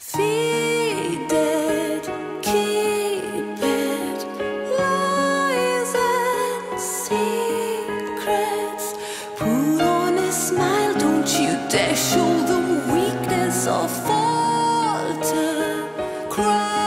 Feed it, keep it, lies and secrets. Put on a smile, don't you dare show the weakness or falter. Cry.